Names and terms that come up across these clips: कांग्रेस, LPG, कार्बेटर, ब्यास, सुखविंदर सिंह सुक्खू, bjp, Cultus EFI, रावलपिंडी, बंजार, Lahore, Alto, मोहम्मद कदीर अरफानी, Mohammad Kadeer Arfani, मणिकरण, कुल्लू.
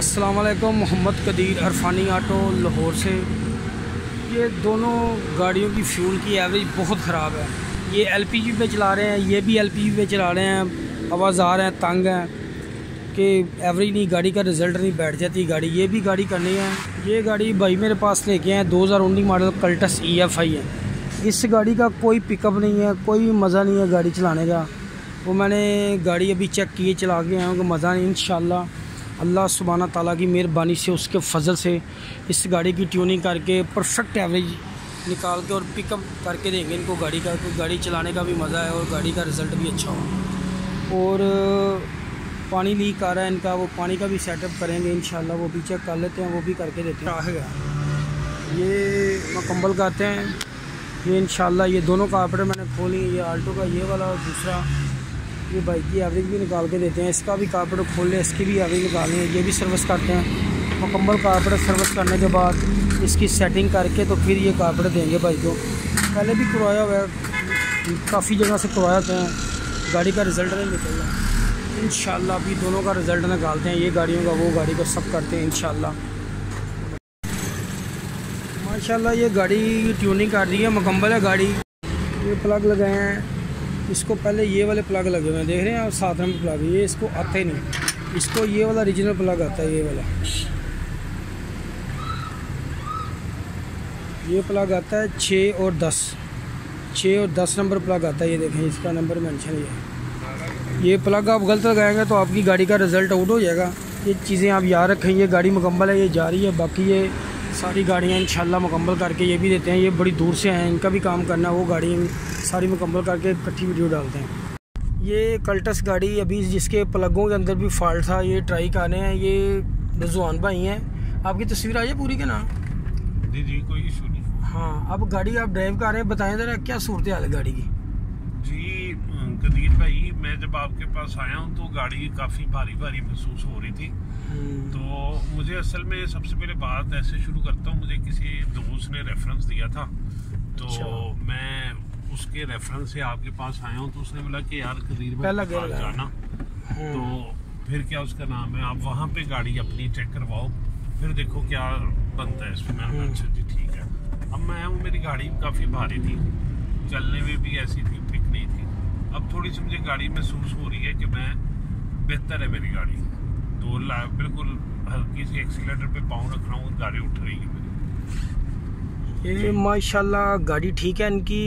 अस्सलामुअलैकुम। मोहम्मद कदीर अरफानी आटो लाहौर से। ये दोनों गाड़ियों की फ्यूल की एवरेज बहुत ख़राब है। ये LPG पे चला रहे हैं, ये भी LPG पे चला रहे हैं। आवाज़दार हैं, तंग हैं कि एवरेज नहीं, गाड़ी का रिज़ल्ट नहीं, बैठ जाती गाड़ी। ये भी गाड़ी करनी है। ये गाड़ी भाई मेरे पास लेके आए 2019 मॉडल कल्टस EFI है। इस गाड़ी का कोई पिकअप नहीं है, कोई मज़ा नहीं है गाड़ी चलाने का। वो मैंने गाड़ी अभी चेक किए, चला के आया हूँ कि मज़ा नहीं। इंशाल्लाह अल्लाह सुब्हाना ताला की मेहरबानी से, उसके फ़ज़ल से इस गाड़ी की ट्यूनिंग करके परफेक्ट एवरेज निकाल के और पिकअप करके देंगे इनको। गाड़ी का गाड़ी चलाने का भी मज़ा है और गाड़ी का रिज़ल्ट भी अच्छा हो। और पानी लीक आ रहा है इनका, वो पानी का भी सेटअप करेंगे इंशाल्लाह। वो भी चेक कर लेते हैं, वो भी करके देते हैं। ये मुकम्मल करते हैं ये इंशाल्लाह। ये दोनों कार्पेट मैंने खोली, ये आल्टो का ये वाला और दूसरा। ये बाइक की एवरेज भी निकाल के देते हैं। इसका भी कार्पेट खोल लें, इसकी भी एवरेज निकाल लें। ये भी सर्विस करते हैं। मुकम्मल कार्पेट सर्विस करने के बाद इसकी सेटिंग करके तो फिर ये कार्पेट देंगे भाई को। पहले भी करवाया हुआ है, काफ़ी जगह से करवाया था। गाड़ी का रिज़ल्ट नहीं निकल रहा। इंशाल्लाह अभी दोनों का रिज़ल्ट निकालते हैं। ये गाड़ियों का, वो गाड़ी का, सब करते हैं इंशाल्लाह। माशाल्लाह ये गाड़ी ट्यूनिंग कर रही है, मुकम्मल है गाड़ी। ये प्लग लगाए हैं, इसको पहले ये वाले प्लग लगे हुए हैं, देख रहे हैं आप, साथ में प्लग। ये इसको आता ही नहीं, इसको ये वाला ओरिजिनल प्लग आता है। ये वाला ये प्लग आता है 6 और 10, 6 और 10 नंबर प्लग आता है। ये देखें, इसका नंबर मेंशन है। ये प्लग आप गलत लगाएंगे तो आपकी गाड़ी का रिज़ल्ट आउट हो जाएगा। ये चीज़ें आप याद रखें। ये गाड़ी मुकम्मल है, ये जा रही है। बाकी ये सारी गाड़ियाँ इंशाल्लाह मुकम्मल करके ये भी देते हैं। ये बड़ी दूर से हैं, इनका भी काम करना। वो गाड़ियाँ सारी मुकम्मल करके इकट्ठी वीडियो डालते हैं। ये कल्टस गाड़ी अभी जिसके प्लगों के अंदर भी फॉल्ट था, ये ट्राई कर रहे हैं। ये रजवान भाई हैं। आपकी तस्वीर आई है पूरी के ना? जी जी, कोई इशू नहीं। हाँ, अब गाड़ी आप ड्राइव कर रहे हैं, बताएँ ज़रा क्या सूरत हाल है गाड़ी की? जी कदीर भाई, मैं जब आपके पास आया हूँ तो गाड़ी काफ़ी भारी भारी महसूस हो रही थी। तो मुझे असल में सबसे पहले बात ऐसे शुरू करता हूँ, मुझे किसी दोस्त ने रेफरेंस दिया था तो मैं उसके रेफरेंस से आपके पास आया हूँ। तो उसने बोला कि यार कदीर भाई के पास जाना, तो फिर क्या उसका नाम है, आप वहाँ पे गाड़ी अपनी चेक करवाओ, फिर देखो क्या बनता है इसमें। मैंने कहा अच्छा जी ठीक है। अब मैं आया हूँ, मेरी गाड़ी काफ़ी भारी थी, चलने में भी ऐसी थी, फिट नहीं थी। अब थोड़ी सी मुझे गाड़ी महसूस हो रही है कि मैं बेहतर है मेरी गाड़ी। तो बिल्कुल हल्की सी एक्सीलेटर पे पाँव रख रहा हूँ, गाड़ी उठ रही है मेरी। ये माशाल्लाह गाड़ी ठीक है इनकी।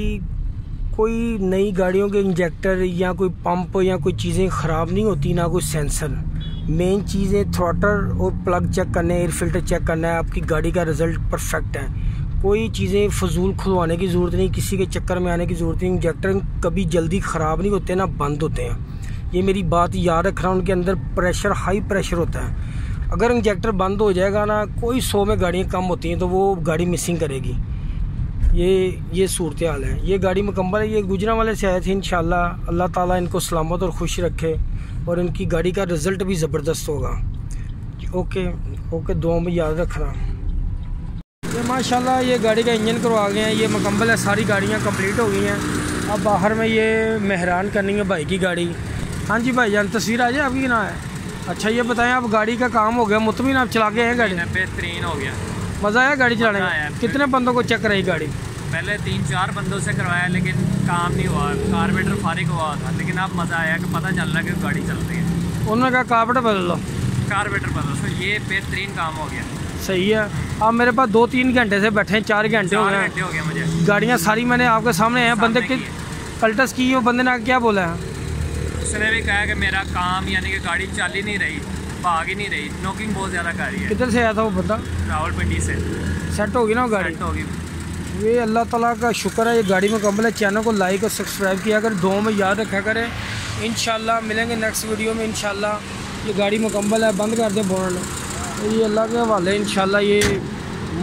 कोई नई गाड़ियों के इंजेक्टर या कोई पंप या कोई चीज़ें ख़राब नहीं होती, ना कोई सेंसर। मेन चीज़ें थ्रॉटल और प्लग चेक करना है, एयर फिल्टर चेक करना है। आपकी गाड़ी का रिज़ल्ट परफेक्ट है, कोई चीज़ें फजूल खुलवाने की ज़रूरत नहीं, किसी के चक्कर में आने की ज़रूरत नहीं। इंजेक्टर कभी जल्दी ख़राब नहीं होते, ना बंद होते हैं। ये मेरी बात याद रख रहा हूँ। उनके अंदर प्रेशर, हाई प्रेशर होता है। अगर इंजेक्टर बंद हो जाएगा ना, कोई 100 में गाड़ियाँ कम होती हैं तो वो गाड़ी मिसिंग करेगी। ये सूरत हाल है। ये गाड़ी मुकम्मल है। ये गुजरा वाले से आए थे। इंशाल्लाह अल्लाह ताला इनको सलामत और खुश रखे और इनकी गाड़ी का रिज़ल्ट भी ज़बरदस्त होगा। ओके ओके, दुआ में याद रखना। ये माशाल्लाह ये गाड़ी का इंजन करवा गए हैं। ये मुकम्मल है, सारी गाड़ियाँ कंप्लीट हो गई हैं। अब बाहर में ये मेहरान करनी है भाई की गाड़ी। हाँ जी भाई जान, तस्वीर आ जाए आपकी ना है। अच्छा ये बताएं, आप गाड़ी का काम हो गया, मुतमिन आप चला के आए गाड़ी? बेहतरीन हो गया, मज़ा आया गाड़ी चलाने में। कितने बंदों को चेक रही गाड़ी? पहले 3-4 बंदों से करवाया लेकिन काम नहीं हुआ, कार्बेटर फारिग हुआ था। लेकिन अब मज़ा आया कि पता चल रहा है कि गाड़ी चल रही है। उन्होंने कहा कार्बेटर बदल लो, कार्बेटर बदल लो। ये बेहतरीन काम हो गया, सही है। आप मेरे पास 2-3 घंटे से बैठे हैं, 4 घंटे हो गए मुझे। गाड़ियाँ सारी मैंने आपके सामने हैं। बंदे की कल्टस की वो बंदे ने क्या बोला है? उसने भी कहा कि मेरा काम, यानी कि गाड़ी चल ही नहीं रही, भाग ही नहीं रही, नॉकिंग बहुत ज़्यादा कर रही है। किधर से आया था वो बंदा? रावलपिंडी से। सेट होगी ना गाड़ी? सेट होगी। ये अल्लाह ताला का शुक्र है ये गाड़ी मुकम्मल है। चैनल को लाइक और सब्सक्राइब किया कर, दुआ में याद रखा करें। इंशाल्लाह मिलेंगे नेक्स्ट वीडियो में। इंशाल्लाह ये गाड़ी मुकम्मल है। बंद कर दें बोलना, ये अल्लाह के हवाले। इंशाल्लाह ये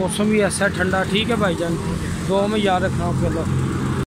मौसम भी ऐसा है ठंडा। ठीक है भाई जान, दुआ में याद रखना। ओके।